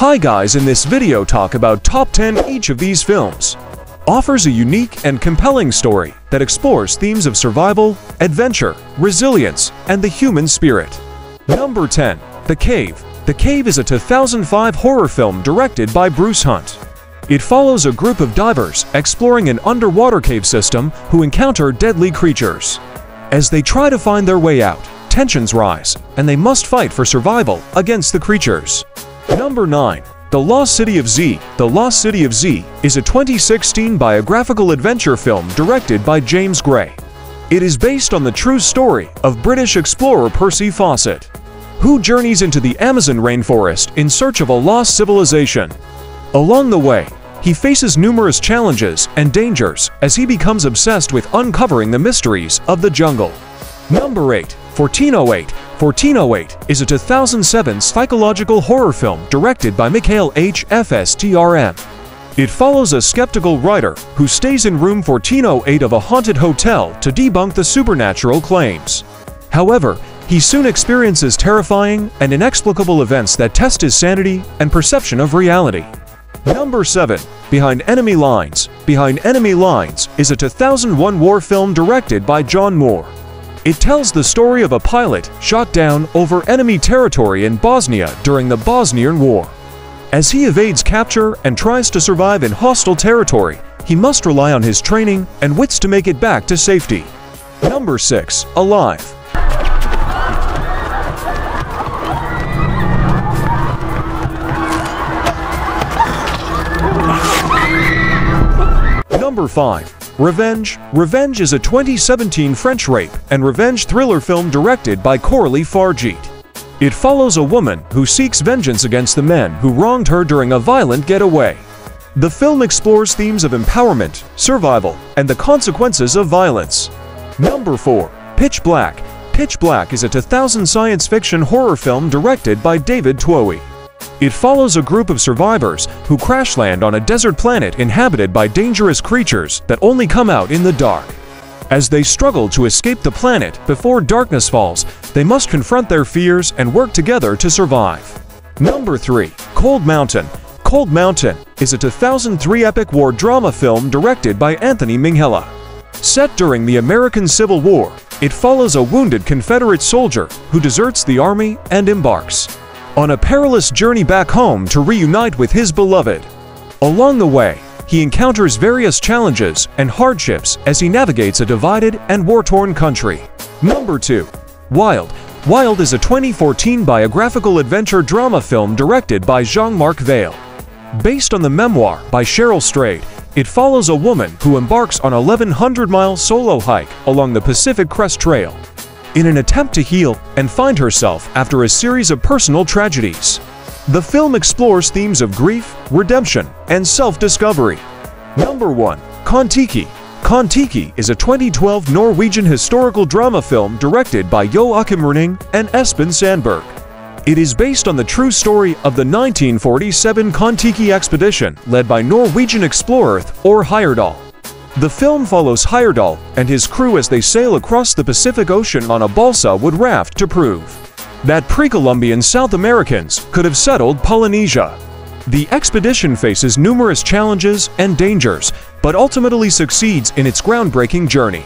Hi guys, in this video talk about top 10 each of these films. Offers a unique and compelling story that explores themes of survival, adventure, resilience, and the human spirit. Number 10. The Cave. The Cave is a 2005 horror film directed by Bruce Hunt. It follows a group of divers exploring an underwater cave system who encounter deadly creatures. As they try to find their way out, tensions rise, and they must fight for survival against the creatures. Number 9. The Lost City of Z. The Lost City of Z is a 2016 biographical adventure film directed by James Gray. It is based on the true story of British explorer Percy Fawcett, who journeys into the Amazon rainforest in search of a lost civilization. Along the way, he faces numerous challenges and dangers as he becomes obsessed with uncovering the mysteries of the jungle. Number 8. 1408. 1408 is a 2007 psychological horror film directed by Mikael Håfström. It follows a skeptical writer who stays in room 1408 of a haunted hotel to debunk the supernatural claims. However, he soon experiences terrifying and inexplicable events that test his sanity and perception of reality. Number 7. Behind Enemy Lines. Behind Enemy Lines is a 2001 war film directed by John Moore. It tells the story of a pilot shot down over enemy territory in Bosnia during the Bosnian War. As he evades capture and tries to survive in hostile territory, he must rely on his training and wits to make it back to safety. Number 6. Alive. Number 5. Revenge. Revenge is a 2017 French rape and revenge thriller film directed by Coralie Fargeat. It follows a woman who seeks vengeance against the men who wronged her during a violent getaway. The film explores themes of empowerment, survival, and the consequences of violence. Number 4. Pitch Black. Pitch Black is a 2000 science fiction horror film directed by David Twohy. It follows a group of survivors who crash land on a desert planet inhabited by dangerous creatures that only come out in the dark. As they struggle to escape the planet before darkness falls, they must confront their fears and work together to survive. Number 3. Cold Mountain. Cold Mountain is a 2003 epic war drama film directed by Anthony Minghella. Set during the American Civil War, it follows a wounded Confederate soldier who deserts the army and embarks on a perilous journey back home to reunite with his beloved. Along the way, he encounters various challenges and hardships as he navigates a divided and war-torn country. Number 2. Wild. Wild is a 2014 biographical adventure drama film directed by Jean-Marc Vallée. Based on the memoir by Cheryl Strayed, it follows a woman who embarks on a 1,100-mile solo hike along the Pacific Crest Trail in an attempt to heal and find herself after a series of personal tragedies. The film explores themes of grief, redemption, and self-discovery. Number 1. Kontiki. Kontiki is a 2012 Norwegian historical drama film directed by Joachim Rønning and Espen Sandberg. It is based on the true story of the 1947 Kontiki expedition led by Norwegian explorer Thor Heyerdahl. The film follows Heyerdahl and his crew as they sail across the Pacific Ocean on a balsa wood raft to prove that pre-Columbian South Americans could have settled Polynesia. The expedition faces numerous challenges and dangers, but ultimately succeeds in its groundbreaking journey.